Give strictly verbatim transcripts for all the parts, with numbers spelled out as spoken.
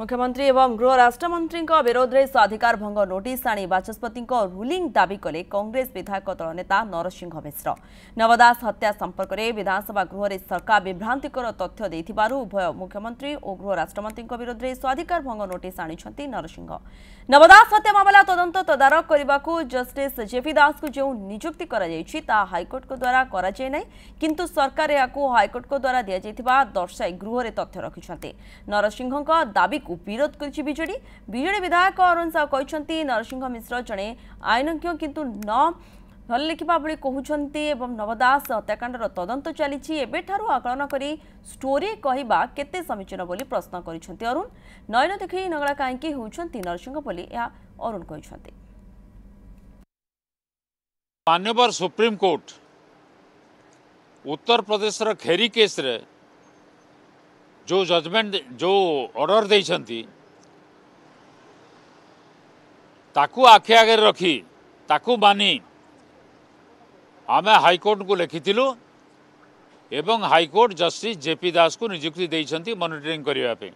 मुख्यमंत्री एवं गृह राज्यमंत्री विरोध में स्वाधिकार भंग नोटिस आनी बाचस्पति रूलिंग दाबी कले कांग्रेस विधायक दल नेता नरसिंह मिश्र। नवदास हत्या संपर्क में विधानसभा गृह में सरकार विभ्रांतिकर तथ्य देथिबार उभय मुख्यमंत्री और गृह राज्यमंत्री विरोध में स्वाधिकार भंग नोटिस आनी नरसिंह। नवदास हत्या मामला तदंत तदारक करने को जस्टिस जेपी दास को जो नियुक्ति हाईकोर्ट द्वारा कराई किंतु सरकार या हाईकोर्ट द्वारा दि जा दर्शाई गृह में तथ्य रखिंट। नरसिंह दाबी को विरोध करजेडी बीजेडी विधायक अरुण साहू कहते नरसिंह मिश्र जड़े आईनज्ञ किंतु न भल लिखा भाई कहते एवं नवदास हत्याकांडर तदंत चली आकलन कर स्टोरी कहवा केते समीचीन बोली प्रश्न कर अरुण नयन देखी नगड़ा कहीं होती नरसिंह बोली अरुण कहते। मान्यवर supreme court Uttar Pradesh Kheri case रे जो जजमेंट जो ऑर्डर देइछंती ताकू आखि आगे रखी ताकू मानी आम हाईकोर्ट को लिखिलु एवं हाईकोर्ट जस्टिस जेपी दास को नियुक्ति देइछंती मॉनिटरिंग करिया पे।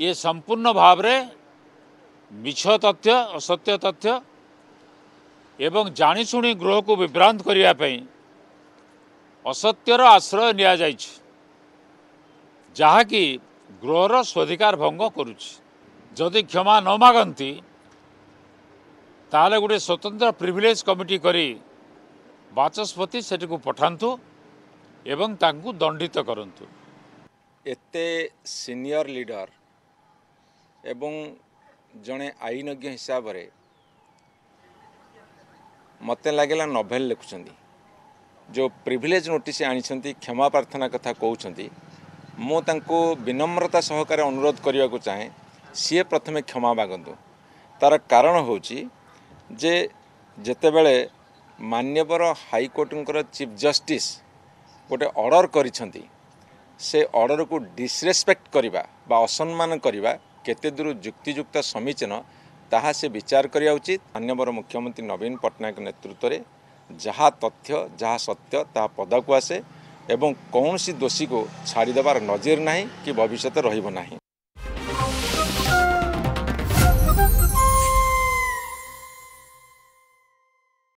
ये संपूर्ण भाव रे मिछ तथ्य असत्य तथ्य एवं जाणीशुणी गृह को विभ्रांत करने असत्यर आश्रय निया जाइछि जहाँकि गृहर स्वाधिकार भंग करुछि। जदि क्षमा न मागंती ताले गोटे स्वतंत्र प्रिविलेज कमिटी करी बाचस्पति सेटिकु पठान्तु एवं तांकु दंडित करन्तु। एते सीनियर लीडर एवं जने आईनज्ञ हिसाब रे मते लगेला नोभेल लिखुछंदी जो प्रिविलेज नोटिस आनी क्षमा प्रार्थना कथा कहते मो तांको विनम्रता सहकारे अनुरोध करने को चाहे सी प्रथमे क्षमा मागंतु। तार कारण होची जे जेते बेले मान्यवर हाईकोर्टर चीफ जस्टिस गोटे ऑर्डर करिसेंती से ऑर्डर को डिसरेस्पेक्ट करवा बा असम्मान करवा केते दूर युक्तियुक्त समीचीन ताहा से विचार करिया उचित। माननीय मुख्यमंत्री नवीन पटनायक नेतृत्व रे जहाँ तथ्य जहाँ सत्य ता पदा को आसे एवं कौन सी दोषी को छाड़ी देवार नजर ना कि भविष्य रही।